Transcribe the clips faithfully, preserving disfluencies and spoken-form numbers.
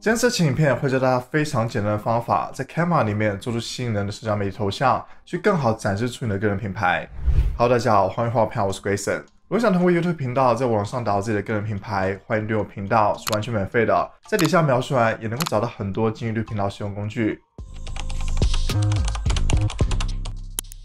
今天这期影片会教大家非常简单的方法，在 Canva 里面做出吸引人的社交媒体头像，去更好展示出你的个人品牌。Hello， 大家好，欢迎回到我频道，我是 Grayson。如果想通过 YouTube 频道在网上打造自己的个人品牌，欢迎订阅我频道，是完全免费的。在底下描述栏也能够找到很多进 YouTube 频道使用工具。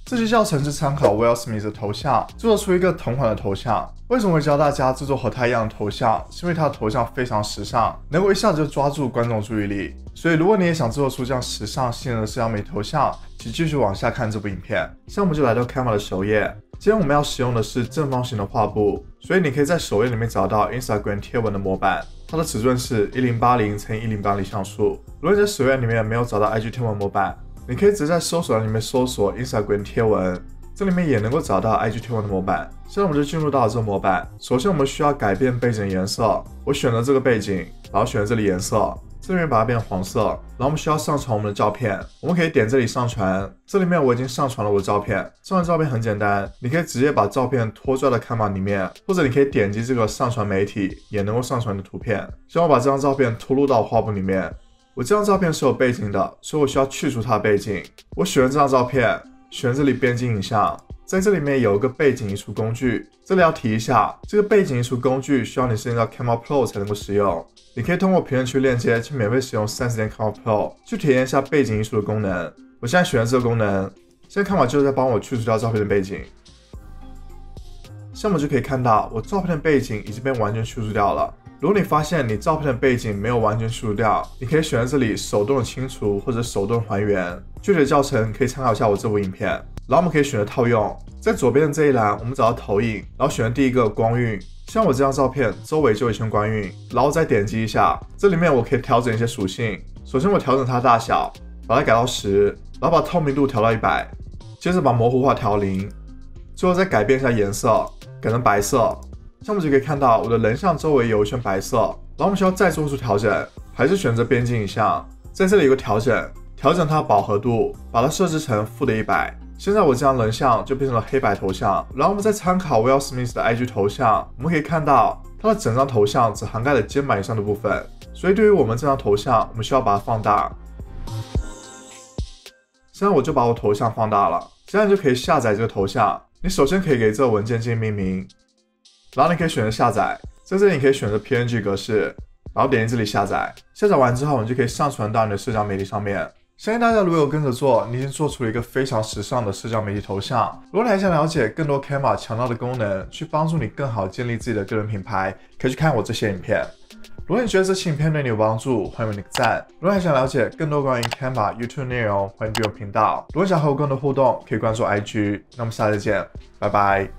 这期教程是参考 Will Smith 的头像，制作出一个同款的头像。为什么会教大家制作和他一样的头像？是因为他的头像非常时尚，能够一下子就抓住观众注意力。所以，如果你也想制作出这样时尚吸引人的社交媒体头像，请继续往下看这部影片。现在我们就来到 Canva 的首页，今天我们要使用的是正方形的画布，所以你可以在首页里面找到 Instagram 贴文的模板。 它的尺寸是一零八零乘以一零八零像素。如果你在首页里面没有找到 I G 贴文模板，你可以直接在搜索栏里面搜索 Instagram 贴文，这里面也能够找到 I G 贴文的模板。现在我们就进入到了这个模板。首先我们需要改变背景的颜色，我选择这个背景，然后选择这里颜色，这里面把它变黄色。然后我们需要上传我们的照片，我们可以点这里上传，这里面我已经上传了我的照片。上传照片很简单，你可以直接把照片拖拽到 Canva 里面，或者你可以点击这个上传媒体，也能够上传你的图片。现在我把这张照片拖入到画布里面。 我这张照片是有背景的，所以我需要去除它的背景。我选这张照片，选这里编辑影像，在这里面有一个背景移除工具。这里要提一下，这个背景移除工具需要你申请到 Camera Pro 才能够使用。你可以通过评论区链接去免费使用三十天 Camera Pro 去体验一下背景移除的功能。我现在选了这个功能，现在看法就是在帮我去除掉照片的背景。现在我们就可以看到，我照片的背景已经被完全去除掉了。 如果你发现你照片的背景没有完全去除掉，你可以选择这里手动的清除或者手动还原。具体的教程可以参考一下我这部影片。然后我们可以选择套用，在左边的这一栏，我们找到投影，然后选择第一个光晕。像我这张照片周围就有一圈光晕，然后再点击一下，这里面我可以调整一些属性。首先我调整它的大小，把它改到 十， 然后把透明度调到 一百， 接着把模糊化调 零， 最后再改变一下颜色，改成白色。 像我们就可以看到，我的人像周围有一圈白色，然后我们需要再做出调整，还是选择编辑影像，在这里有个调整，调整它的饱和度，把它设置成负的一百。现在我这张人像就变成了黑白头像。然后我们再参考 Will Smith 的 I G 头像，我们可以看到它的整张头像只涵盖了肩膀以上的部分，所以对于我们这张头像，我们需要把它放大。现在我就把我头像放大了，这样你就可以下载这个头像。你首先可以给这个文件进行命名。 然后你可以选择下载，在这里你可以选择 P N G 格式，然后点击这里下载。下载完之后，你就可以上传到你的社交媒体上面。相信大家如果有跟着做，你已经做出了一个非常时尚的社交媒体头像。如果你还想了解更多 Canva 强大的功能，去帮助你更好建立自己的个人品牌，可以去看我这些影片。如果你觉得这期影片对你有帮助，欢迎你个赞。如果你还想了解更多关于 Canva、YouTube 内容，欢迎订阅我频道。如果想和我更多互动，可以关注 I G。那我们下次再见，拜拜。